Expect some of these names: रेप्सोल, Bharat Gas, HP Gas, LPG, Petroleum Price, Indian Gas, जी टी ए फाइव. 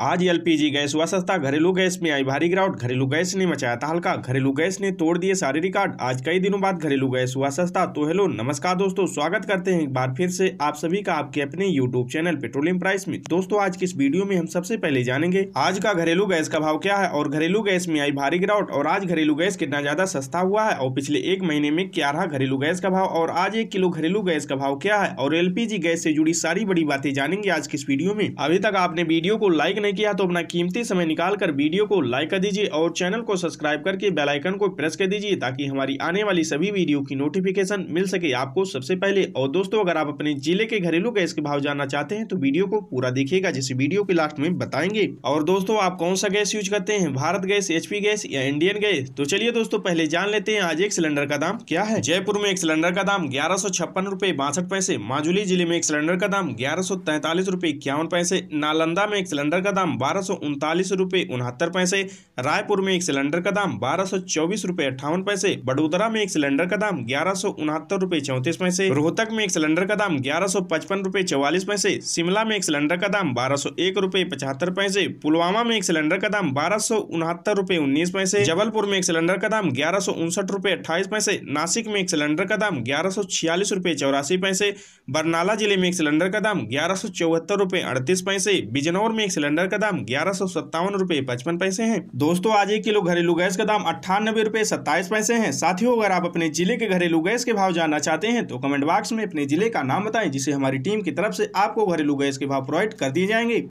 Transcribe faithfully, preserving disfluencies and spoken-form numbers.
आज LPG gas हुआ सस्ता, घरेलू गैस में आई भारी गिरावट। घरेलू गैस ने मचाया था हल्का, घरेलू गैस ने तोड़ दिए सारे रिकॉर्ड। आज कई दिनों बाद घरेलू गैस हुआ सस्ता। तो हेलो नमस्कार दोस्तों, स्वागत करते हैं एक बार फिर से आप सभी का आपके अपने यूट्यूब चैनल पेट्रोलियम प्राइस में। दोस्तों आज की इस वीडियो में हम सबसे पहले जानेंगे आज का घरेलू गैस का भाव क्या है और घरेलू गैस में आई भारी गिरावट और आज घरेलू गैस कितना ज्यादा सस्ता हुआ है और पिछले एक महीने में क्या रहा घरेलू गैस का भाव और आज एक किलो घरेलू गैस का भाव क्या है और एलपीजी गैस से जुड़ी सारी बड़ी बातें जानेंगे आज की इस वीडियो में। अभी तक आपने वीडियो को लाइक किया तो अपना कीमती समय निकालकर वीडियो को लाइक कर दीजिए और चैनल को सब्सक्राइब करके बेल आइकन को प्रेस कर दीजिए ताकि हमारी आने वाली सभी वीडियो की नोटिफिकेशन मिल सके आपको सबसे पहले। और दोस्तों अगर आप अपने जिले के घरेलू गैस के भाव जानना चाहते हैं तो वीडियो को पूरा देखिएगा, जिसे वीडियो के लास्ट में बताएंगे। और दोस्तों आप कौन सा गैस यूज करते हैं, भारत गैस, एचपी गैस या इंडियन गैस? तो चलिए दोस्तों पहले जान लेते हैं आज एक सिलेंडर का दाम क्या है। जयपुर में एक सिलेंडर का दाम ग्यारह सौ छप्पन रूपये बासठ पैसे, माजुली जिले में एक सिलेंडर का दाम ग्यारह सौ तैंतालीस रूपये इक्यावन पैसे, नालंदा में एक सिलेंडर का दाम बारह सौ उनतालीस रूपए उनहत्तर पैसे, रायपुर में एक सिलेंडर का दाम बारह सौ चौबीस रूपए अट्ठावन पैसे, बड़ोदरा में एक सिलेंडर का दाम ग्यारह सौ उनहत्तर रूपए चौंतीस पैसे, रोहतक में एक सिलेंडर का दाम ग्यारह सौ पचपन रूपए चौवालीस पैसे, शिमला में एक सिलेंडर का दाम बारह सौ एक रूपए पचहत्तर पैसे, पुलवामा में एक सिलेंडर का दाम बारह सौ उनहत्तर रूपए उन्नीस पैसे, जबलपुर में एक सिलेंडर का दाम ग्यारह सौ उनसठ रूपए अट्ठाईस पैसे, नासिक में एक सिलेंडर का दाम ग्यारह सौ छियालीस रूपए चौरासी पैसे, बरनाला जिले में एक सिलेंडर का दाम ग्यारह सौ चौहत्तर रूपए अड़तीस पैसे, बिजनौर में एक सिलेंडर का दाम ग्यारह सौ सत्तावन रूपए पचपन पैसे हैं। दोस्तों आज एक किलो घरेलू गैस का दाम अट्ठानबे रूपए सत्ताईस पैसे हैं। साथियों अगर आप अपने जिले के घरेलू गैस के भाव जानना चाहते हैं तो कमेंट बॉक्स में अपने जिले का नाम बताएं, जिसे हमारी टीम की तरफ से आपको घरेलू गैस के भाव प्रोवाइड कर दिए जाएंगे।